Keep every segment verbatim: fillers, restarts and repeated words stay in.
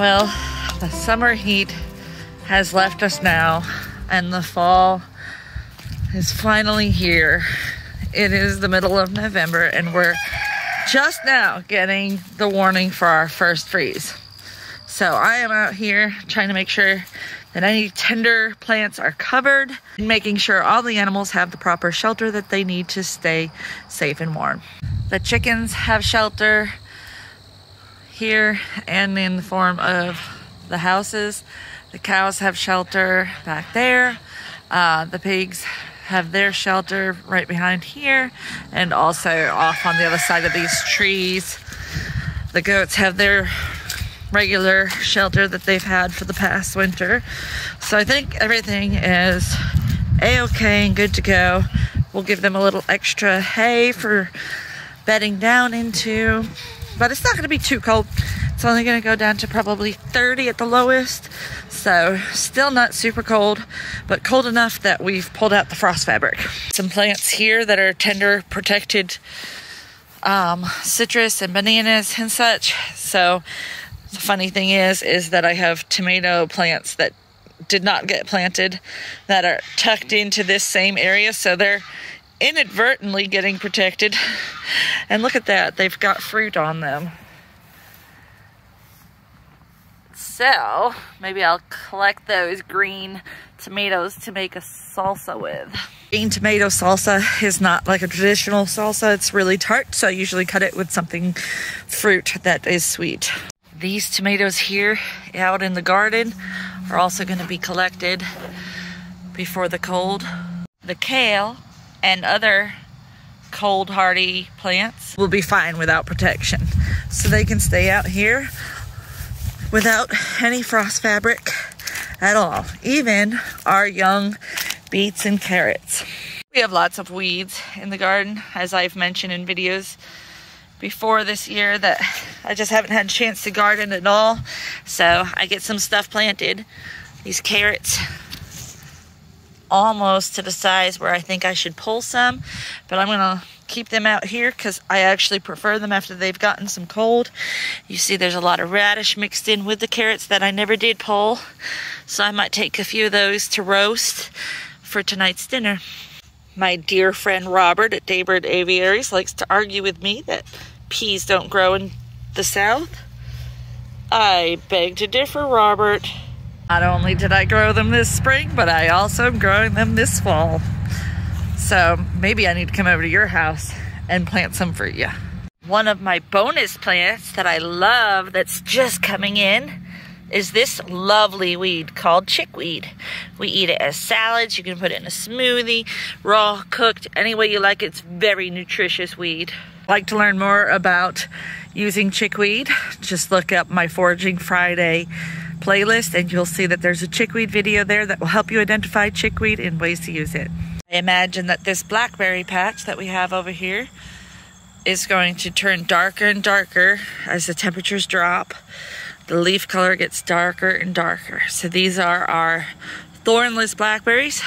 Well, the summer heat has left us now, and the fall is finally here. It is the middle of November, and we're just now getting the warning for our first freeze. So I am out here trying to make sure that any tender plants are covered, and making sure all the animals have the proper shelter that they need to stay safe and warm. The chickens have shelter here and in the form of the houses. The cows have shelter back there. Uh, the pigs have their shelter right behind here and also off on the other side of these trees. The goats have their regular shelter that they've had for the past winter. So I think everything is a-okay and good to go. We'll give them a little extra hay for bedding down into, but it's not going to be too cold. It's only going to go down to probably thirty at the lowest. So still not super cold, but cold enough that we've pulled out the frost fabric. Some plants here that are tender protected, um, citrus and bananas and such. So the funny thing is, is that I have tomato plants that did not get planted that are tucked into this same area. So they're inadvertently getting protected. And look at that, they've got fruit on them. So maybe I'll collect those green tomatoes to make a salsa with. Green tomato salsa is not like a traditional salsa. It's really tart, so I usually cut it with something fruit that is sweet. These tomatoes here out in the garden are also going to be collected before the cold. The kale and other cold hardy plants will be fine without protection. So they can stay out here without any frost fabric at all. Even our young beets and carrots. We have lots of weeds in the garden, as I've mentioned in videos before this year, that I just haven't had a chance to garden at all. So I get some stuff planted. These carrots almost to the size where I think I should pull some, but I'm gonna keep them out here because I actually prefer them after they've gotten some cold. You see there's a lot of radish mixed in with the carrots that I never did pull. So I might take a few of those to roast for tonight's dinner. My dear friend Robert at Daybird Aviaries likes to argue with me that peas don't grow in the South. I beg to differ, Robert. Not only did I grow them this spring, but I also am growing them this fall. So maybe I need to come over to your house and plant some for you. One of my bonus plants that I love that's just coming in is this lovely weed called chickweed. We eat it as salads, you can put it in a smoothie, raw, cooked, any way you like. It's very nutritious weed. Like to learn more about using chickweed, just look up my Foraging Friday playlist and you'll see that there's a chickweed video there that will help you identify chickweed and ways to use it. I imagine that this blackberry patch that we have over here is going to turn darker and darker as the temperatures drop. The leaf color gets darker and darker. So these are our thornless blackberries.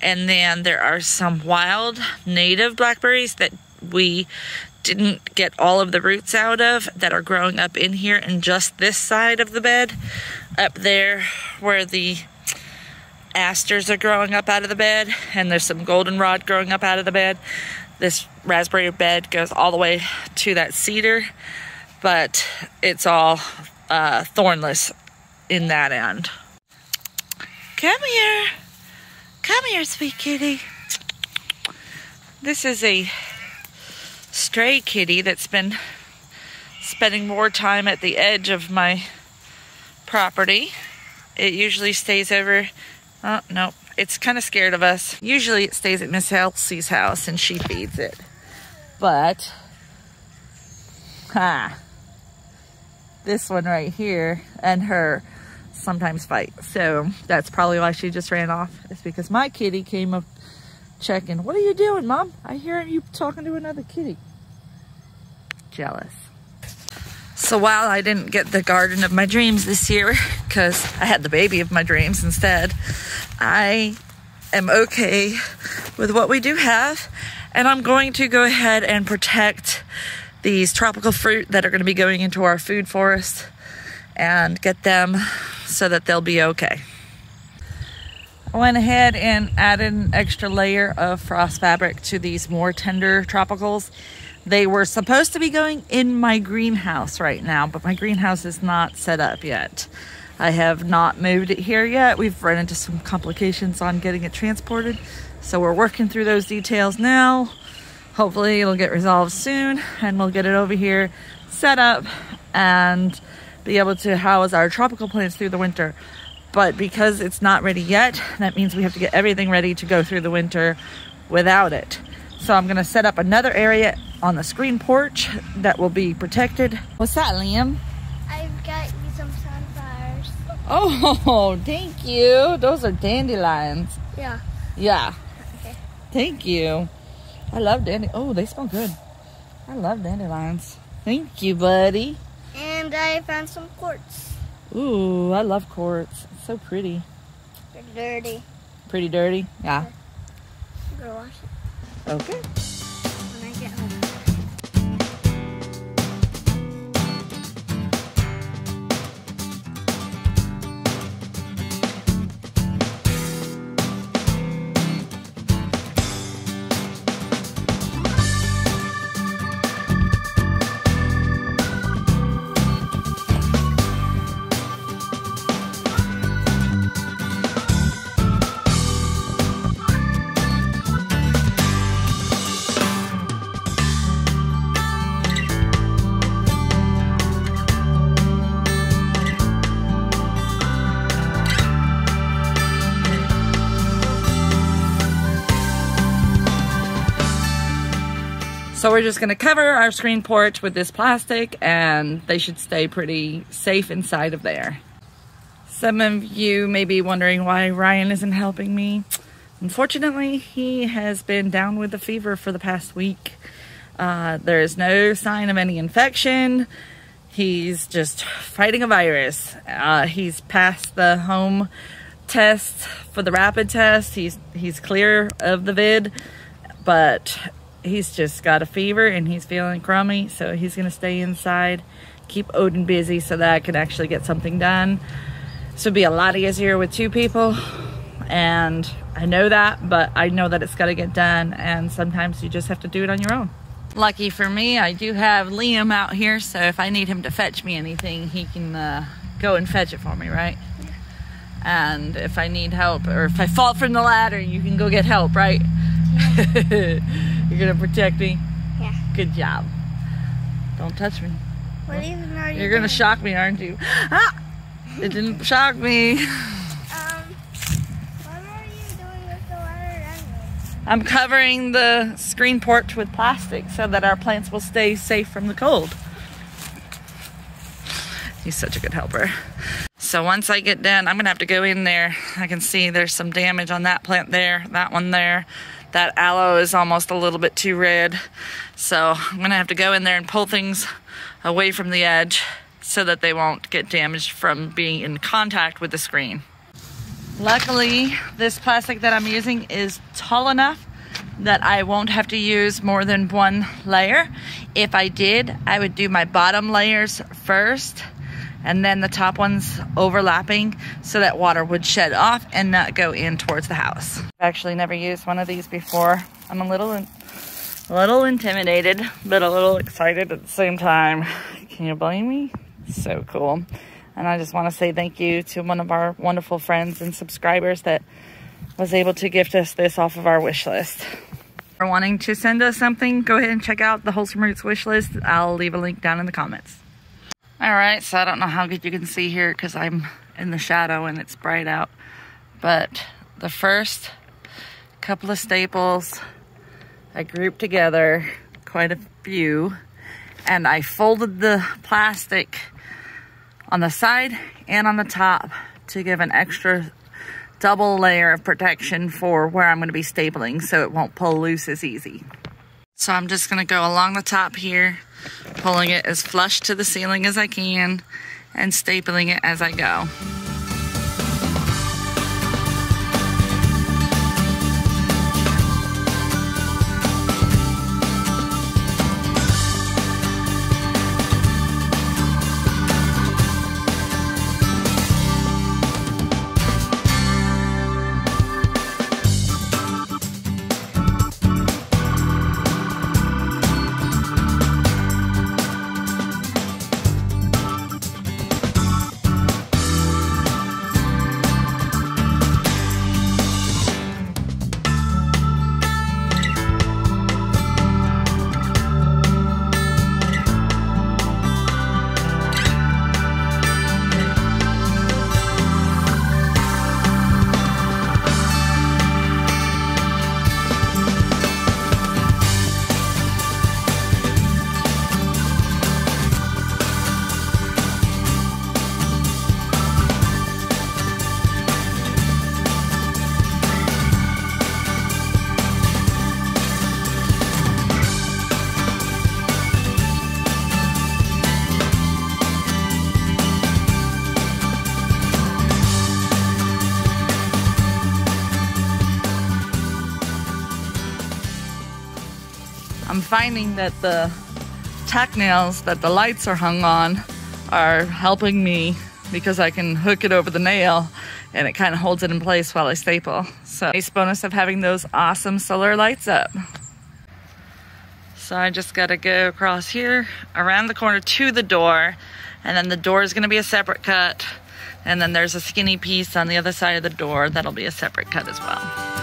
And then there are some wild native blackberries that we didn't get all of the roots out of that are growing up in here and just this side of the bed. Up there where the asters are growing up out of the bed, and there's some goldenrod growing up out of the bed. This raspberry bed goes all the way to that cedar, but it's all Uh, thornless in that end. Come here. Come here, sweet kitty. This is a stray kitty that's been spending more time at the edge of my property. It usually stays over. Oh, no. It's kind of scared of us. Usually it stays at Miss Elsie's house and she feeds it. But, ha. This one right here and her sometimes fight. So that's probably why she just ran off. It's because my kitty came up checking. What are you doing, Mom? I hear you talking to another kitty. Jealous. So while I didn't get the garden of my dreams this year, because I had the baby of my dreams instead, I am okay with what we do have. And I'm going to go ahead and protect these tropical fruit that are going to be going into our food forest and get them so that they'll be okay. I went ahead and added an extra layer of frost fabric to these more tender tropicals. They were supposed to be going in my greenhouse right now, but my greenhouse is not set up yet. I have not moved it here yet. We've run into some complications on getting it transported, so we're working through those details now. Hopefully it'll get resolved soon and we'll get it over here set up and be able to house our tropical plants through the winter. But because it's not ready yet, that means we have to get everything ready to go through the winter without it. So I'm gonna set up another area on the screen porch that will be protected. What's that, Liam? I've got you some sunflowers. Oh, thank you. Those are dandelions. Yeah. Yeah. Okay. Thank you. I love dandelions. Oh, they smell good. I love dandelions. Thank you, buddy. And I found some quartz. Ooh, I love quartz. It's so pretty. Pretty dirty. Pretty dirty? Yeah. I'm gonna wash it. Okay. When I get home. So we're just gonna cover our screen porch with this plastic and they should stay pretty safe inside of there. Some of you may be wondering why Ryan isn't helping me. Unfortunately, he has been down with a fever for the past week. Uh, there is no sign of any infection. He's just fighting a virus. Uh, he's passed the home test for the rapid test. He's, he's clear of the vid, but he's just got a fever and he's feeling crummy, so he's gonna stay inside, keep Odin busy so that I can actually get something done. This would be a lot easier with two people, and I know that, but I know that it's gotta get done, and sometimes you just have to do it on your own. Lucky for me, I do have Liam out here, so if I need him to fetch me anything, he can uh, go and fetch it for me, right? And if I need help, or if I fall from the ladder, you can go get help, right? You're gonna protect me? Yeah. Good job. Don't touch me. What even are you You're gonna doing? Shock me, aren't you? Ah! It didn't shock me. Um, what are you doing with the water anyway? I'm covering the screen porch with plastic so that our plants will stay safe from the cold. He's such a good helper. So once I get done, I'm gonna have to go in there. I can see there's some damage on that plant there, that one there. That aloe is almost a little bit too red, so I'm gonna have to go in there and pull things away from the edge so that they won't get damaged from being in contact with the screen. Luckily, this plastic that I'm using is tall enough that I won't have to use more than one layer. If I did, I would do my bottom layers first and then the top ones overlapping so that water would shed off and not go in towards the house. I've actually never used one of these before. I'm a little, a little intimidated, but a little excited at the same time. Can you blame me? So cool. And I just wanna say thank you to one of our wonderful friends and subscribers that was able to gift us this off of our wish list. If you're wanting to send us something, go ahead and check out the Wholesome Roots wish list. I'll leave a link down in the comments. All right, so I don't know how good you can see here because I'm in the shadow and it's bright out, but the first couple of staples, I grouped together quite a few, and I folded the plastic on the side and on the top to give an extra double layer of protection for where I'm gonna be stapling so it won't pull loose as easy. So I'm just gonna go along the top here, pulling it as flush to the ceiling as I can and stapling it as I go. finding that the tack nails that the lights are hung on are helping me because I can hook it over the nail and it kind of holds it in place while I staple. So nice bonus of having those awesome solar lights up. So I just gotta go across here, around the corner to the door, and then the door is gonna be a separate cut, and then there's a skinny piece on the other side of the door that'll be a separate cut as well.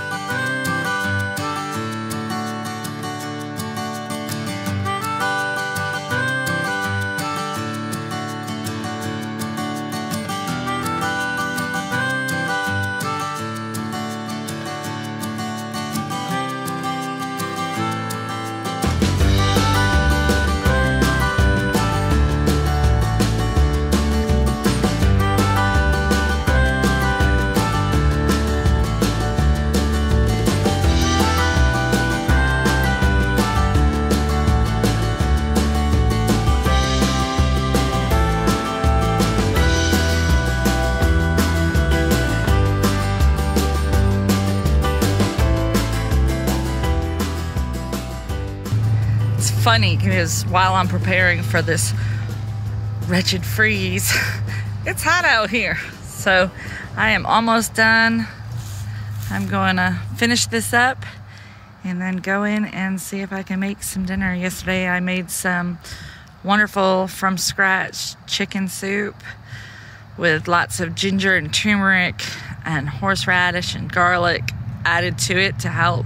Funny because while I'm preparing for this wretched freeze, it's hot out here. So I am almost done. I'm going to finish this up and then go in and see if I can make some dinner. Yesterday I made some wonderful from scratch chicken soup with lots of ginger and turmeric and horseradish and garlic added to it to help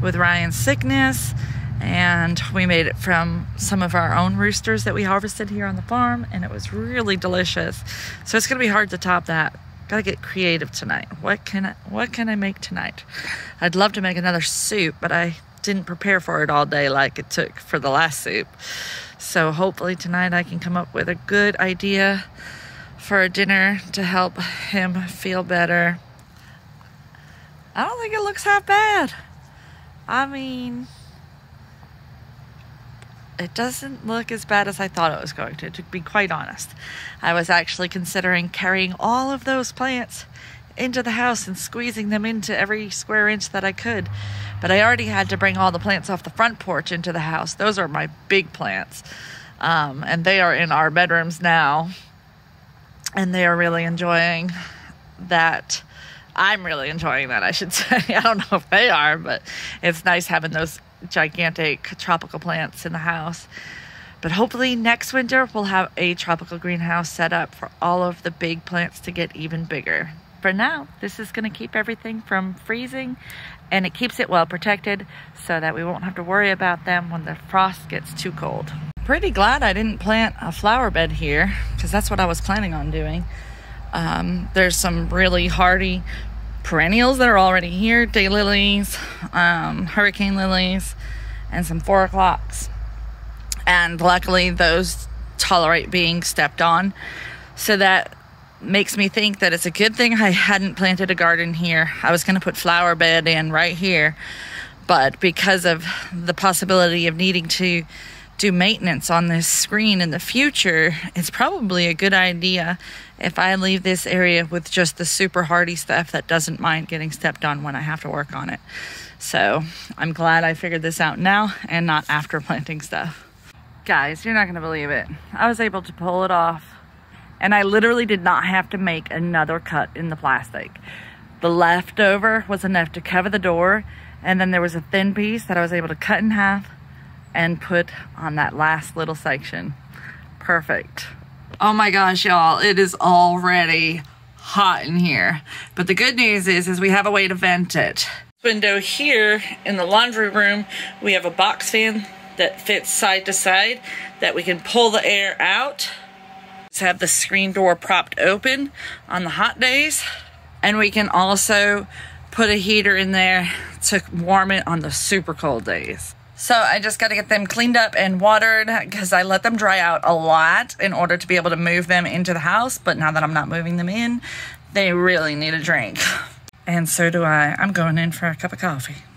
with Ryan's sickness. And we made it from some of our own roosters that we harvested here on the farm, and it was really delicious. So it's gonna be hard to top that. Gotta get creative tonight. What can I, what can I make tonight? I'd love to make another soup, but I didn't prepare for it all day like it took for the last soup. So hopefully tonight I can come up with a good idea for a dinner to help him feel better. I don't think it looks half bad. I mean, it doesn't look as bad as I thought it was going to, to be quite honest. I was actually considering carrying all of those plants into the house and squeezing them into every square inch that I could. But I already had to bring all the plants off the front porch into the house. Those are my big plants. Um, and they are in our bedrooms now. And they are really enjoying that. I'm really enjoying that, I should say. I don't know if they are, but it's nice having those gigantic tropical plants in the house. But hopefully next winter we'll have a tropical greenhouse set up for all of the big plants to get even bigger. For now, this is going to keep everything from freezing, and it keeps it well protected so that we won't have to worry about them when the frost gets too cold. Pretty glad I didn't plant a flower bed here, because that's what I was planning on doing. Um, there's some really hardy perennials that are already here, daylilies, um, hurricane lilies, and some four o'clocks. And luckily those tolerate being stepped on. So that makes me think that it's a good thing I hadn't planted a garden here. I was gonna put flower bed in right here, but because of the possibility of needing to do maintenance on this screen in the future, it's probably a good idea if I leave this area with just the super hardy stuff that doesn't mind getting stepped on when I have to work on it. So I'm glad I figured this out now and not after planting stuff. Guys, you're not gonna believe it. I was able to pull it off, and I literally did not have to make another cut in the plastic. The leftover was enough to cover the door, and then there was a thin piece that I was able to cut in half and put on that last little section. Perfect. Oh my gosh, y'all, it is already hot in here. But the good news is, is we have a way to vent it. Window here in the laundry room, we have a box fan that fits side to side that we can pull the air out. Let's have the screen door propped open on the hot days. And we can also put a heater in there to warm it on the super cold days. So I just got to get them cleaned up and watered, because I let them dry out a lot in order to be able to move them into the house. But now that I'm not moving them in, they really need a drink. And so do I. I'm going in for a cup of coffee.